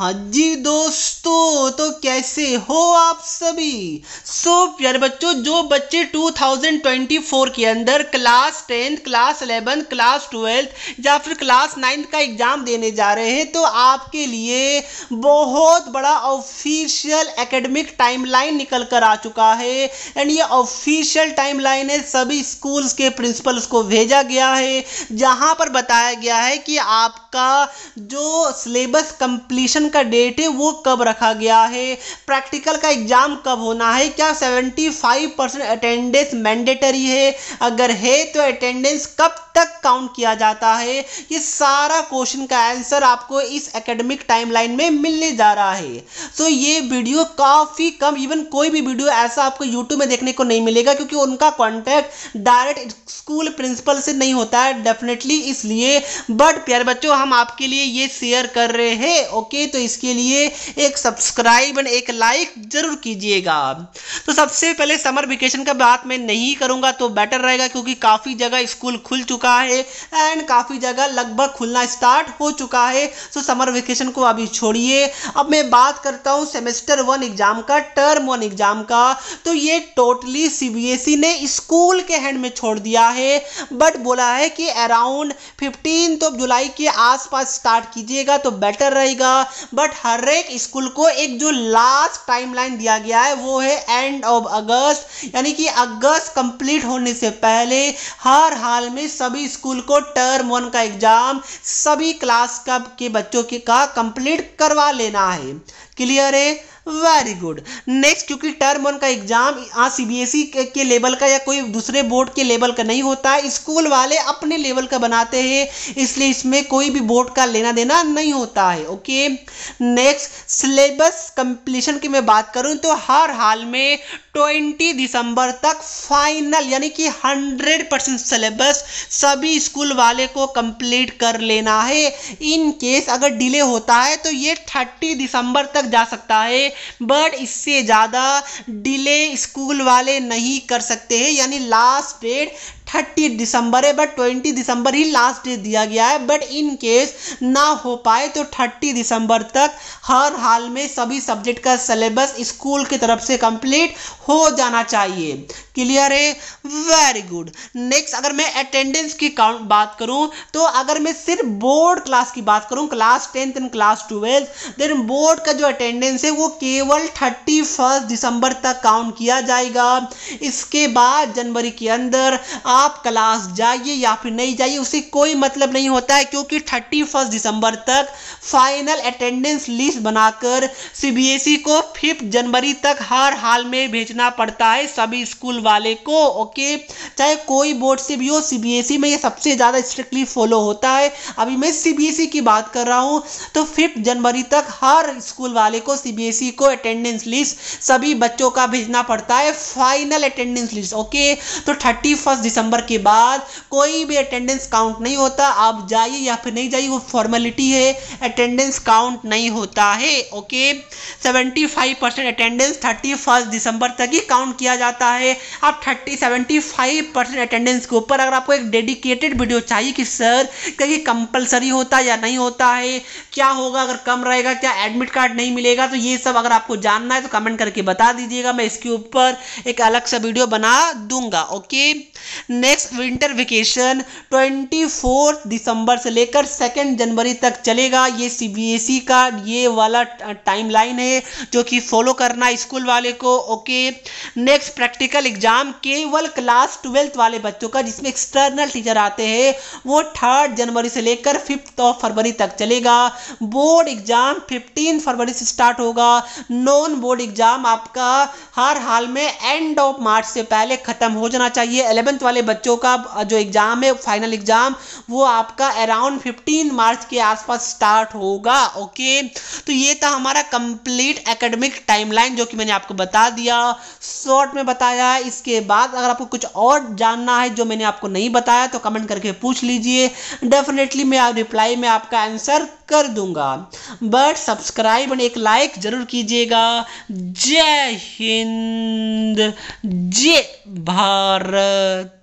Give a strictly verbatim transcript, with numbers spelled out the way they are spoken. हाँ जी दोस्तों, तो कैसे हो आप सभी। सो so, प्यारे बच्चों, जो बच्चे दो हज़ार चौबीस के अंदर class tenth, class eleventh, class twelfth या फिर क्लास नाइन्थ का एग्ज़ाम देने जा रहे हैं, तो आपके लिए बहुत बड़ा ऑफिशियल एकेडमिक टाइमलाइन निकल कर आ चुका है। एंड ये ऑफिशियल टाइमलाइन है, सभी स्कूल्स के प्रिंसिपल्स को भेजा गया है, जहाँ पर बताया गया है कि आपका जो सिलेबस कंप्लीशन का डेट है वो कब रखा गया है, प्रैक्टिकल का एग्जाम कब होना है, क्या पचहत्तर परसेंट अटेंडेंस मैंडेटरी है, अगर है तो अटेंडेंस कब तक काउंट किया जाता है। ये सारा क्वेश्चन का आंसर आपको इस एकेडमिक टाइमलाइन में मिलने जा रहा है। तो ये वीडियो काफ़ी कम, इवन कोई भी वीडियो ऐसा आपको यूट्यूब में देखने को नहीं मिलेगा, क्योंकि उनका कॉन्टैक्ट डायरेक्ट स्कूल प्रिंसिपल से नहीं होता है डेफिनेटली, इसलिए। बट प्यारे बच्चों, हम आपके लिए ये शेयर कर रहे हैं, ओके। तो इसके लिए एक सब्सक्राइब और एक लाइक जरूर कीजिएगा। तो सबसे पहले समर वेकेशन का बात मैं नहीं करूंगा तो बेटर रहेगा, क्योंकि काफ़ी जगह स्कूल खुल चुका है एंड काफ़ी जगह लगभग खुलना स्टार्ट हो चुका है। तो समर वेकेशन को अभी छोड़िए। अब मैं बात करता हूं सेमेस्टर वन एग्ज़ाम का, टर्म वन एग्ज़ाम का। तो ये टोटली सीबीएसई ने स्कूल के हैंड में छोड़ दिया है, बट बोला है कि अराउंड फिफ्टीन तो जुलाई के आसपास स्टार्ट कीजिएगा तो बेटर रहेगा। बट हर एक स्कूल को एक जो लास्ट टाइमलाइन दिया गया है वो है एंड ऑफ अगस्त, यानी कि अगस्त कंप्लीट होने से पहले हर हाल में सभी स्कूल को टर्म वन का एग्जाम सभी क्लास का के बच्चों के का कंप्लीट करवा लेना है। क्लियर है? Very good. नेक्स्ट, क्योंकि टर्म वन का एग्जाम सीबीएसई के, के लेवल का या कोई दूसरे बोर्ड के लेवल का नहीं होता है, स्कूल वाले अपने लेवल का बनाते हैं, इसलिए इसमें कोई भी बोर्ड का लेना देना नहीं होता है, ओके। नेक्स्ट, सिलेबस कंप्लीशन की मैं बात करूं तो हर हाल में बीस दिसंबर तक फाइनल, यानी कि सौ परसेंट सिलेबस सभी स्कूल वाले को कंप्लीट कर लेना है। इन केस अगर डिले होता है तो ये तीस दिसंबर तक जा सकता है, बट इससे ज़्यादा डिले स्कूल वाले नहीं कर सकते हैं, यानी लास्ट डेट तीस दिसंबर है, बट बीस दिसंबर ही लास्ट डेट दिया गया है। बट इन केस ना हो पाए तो तीस दिसंबर तक हर हाल में सभी सब्जेक्ट का सिलेबस स्कूल की तरफ से कंप्लीट हो जाना चाहिए। क्लियर है? Very good. नेक्स्ट, अगर मैं अटेंडेंस की काउंट बात करूं तो अगर मैं सिर्फ बोर्ड क्लास की बात करूं, class tenth and class twelfth, then board का जो अटेंडेंस है वो केवल थर्टी फर्स्ट दिसंबर तक काउंट किया जाएगा। इसके बाद जनवरी के अंदर आप क्लास जाइए या फिर नहीं जाइए, उसे कोई मतलब नहीं होता है, क्योंकि तीस दिसंबर तक फाइनल अटेंडेंस लिस्ट बनाकर सीबीएसई को पाँच जनवरी तक हर हाल में भेजना पड़ता है सभी स्कूल वाले को, ओके। चाहे कोई बोर्ड से भी हो, सीबीएसई में ये सबसे ज़्यादा स्ट्रिक्टली फॉलो होता है। अभी मैं सीबीएसई की बात कर रहा हूँ, तो पाँच जनवरी तक हर स्कूल वाले को सीबीएसई को अटेंडेंस लिस्ट सभी बच्चों का भेजना पड़ता है, फाइनल अटेंडेंस लिस्ट, ओके। तो थर्टी फर्स्ट दिसंबर के बाद कोई भी अटेंडेंस काउंट नहीं होता, आप जाइए या फिर नहीं जाइए, वो फॉर्मेलिटी है, अटेंडेंस काउंट नहीं होता है, ओके। पचहत्तर परसेंट अटेंडेंस इकतीस दिसंबर तक ही काउंट किया जाता है। आप सत्तर पचहत्तर परसेंट अटेंडेंस के ऊपर अगर आपको एक डेडिकेटेड वीडियो चाहिए कि सर क्या ये कंपलसरी होता या नहीं होता है, क्या होगा अगर कम रहेगा, क्या एडमिट कार्ड नहीं मिलेगा, तो ये सब अगर आपको जानना है तो कमेंट करके बता दीजिएगा, मैं इसके ऊपर एक अलग सा वीडियो बना दूंगा, ओके। नेक्स्ट, विंटर वेकेशन चौबीस दिसंबर से लेकर दो जनवरी तक चलेगा। ये सीबीएसई का ये वाला टाइमलाइन है जो कि फॉलो करना स्कूल वाले को, ओके। नेक्स्ट, प्रैक्टिकल एग्जाम केवल क्लास ट्वेल्थ वाले बच्चों का जिसमें एक्सटर्नल टीचर आते हैं वो तीन जनवरी से लेकर पाँच फरवरी तक चलेगा। बोर्ड एग्जाम पंद्रह फरवरी से स्टार्ट होगा। नॉन बोर्ड एग्जाम आपका हर हाल में एंड ऑफ मार्च से पहले खत्म हो जाना चाहिए। इलेवेंथ वाले बच्चों का जो एग्जाम है फाइनल एग्जाम वो आपका अराउंड पंद्रह मार्च के आसपास स्टार्ट होगा, ओके। तो ये था हमारा कंप्लीट एकेडमिक टाइमलाइन जो कि मैंने आपको बता दिया, शॉर्ट में बताया। इसके बाद अगर आपको कुछ और जानना है जो मैंने आपको नहीं बताया तो कमेंट करके पूछ लीजिए, डेफिनेटली मैं रिप्लाई में आपका आंसर कर दूंगा। बट सब्सक्राइब और एक लाइक जरूर कीजिएगा। जय हिंद, जय भारत।